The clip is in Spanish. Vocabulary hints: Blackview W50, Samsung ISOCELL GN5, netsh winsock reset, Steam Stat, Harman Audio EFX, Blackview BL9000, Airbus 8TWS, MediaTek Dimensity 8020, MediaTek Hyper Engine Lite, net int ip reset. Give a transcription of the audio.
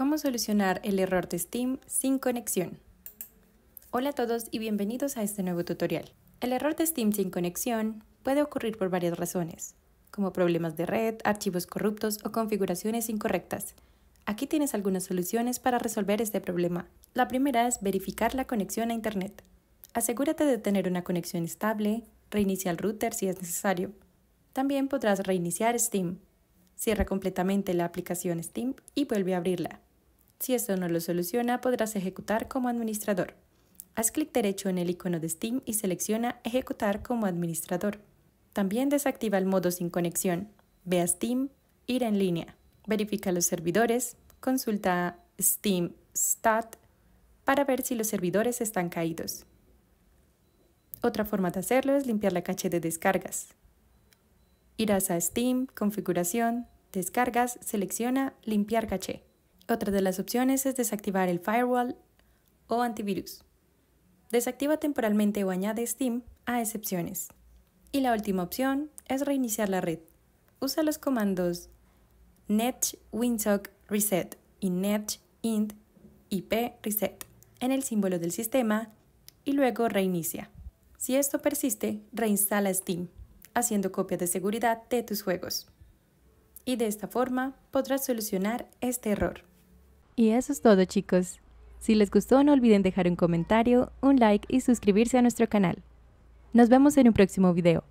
Cómo solucionar el error de Steam sin conexión. Hola a todos y bienvenidos a este nuevo tutorial. El error de Steam sin conexión puede ocurrir por varias razones, como problemas de red, archivos corruptos o configuraciones incorrectas. Aquí tienes algunas soluciones para resolver este problema. La primera es verificar la conexión a Internet. Asegúrate de tener una conexión estable, reinicia el router si es necesario. También podrás reiniciar Steam. Cierra completamente la aplicación Steam y vuelve a abrirla. Si esto no lo soluciona, podrás ejecutar como administrador. Haz clic derecho en el icono de Steam y selecciona Ejecutar como administrador. También desactiva el modo sin conexión. Ve a Steam, Ir en línea. Verifica los servidores, consulta Steam Stat para ver si los servidores están caídos. Otra forma de hacerlo es limpiar la caché de descargas. Irás a Steam, Configuración, Descargas, selecciona Limpiar caché. Otra de las opciones es desactivar el firewall o antivirus. Desactiva temporalmente o añade Steam a excepciones. Y la última opción es reiniciar la red. Usa los comandos netsh winsock reset y net int ip reset en el símbolo del sistema y luego reinicia. Si esto persiste, reinstala Steam, haciendo copia de seguridad de tus juegos. Y de esta forma podrás solucionar este error. Y eso es todo, chicos. Si les gustó, no olviden dejar un comentario, un like y suscribirse a nuestro canal. Nos vemos en un próximo video.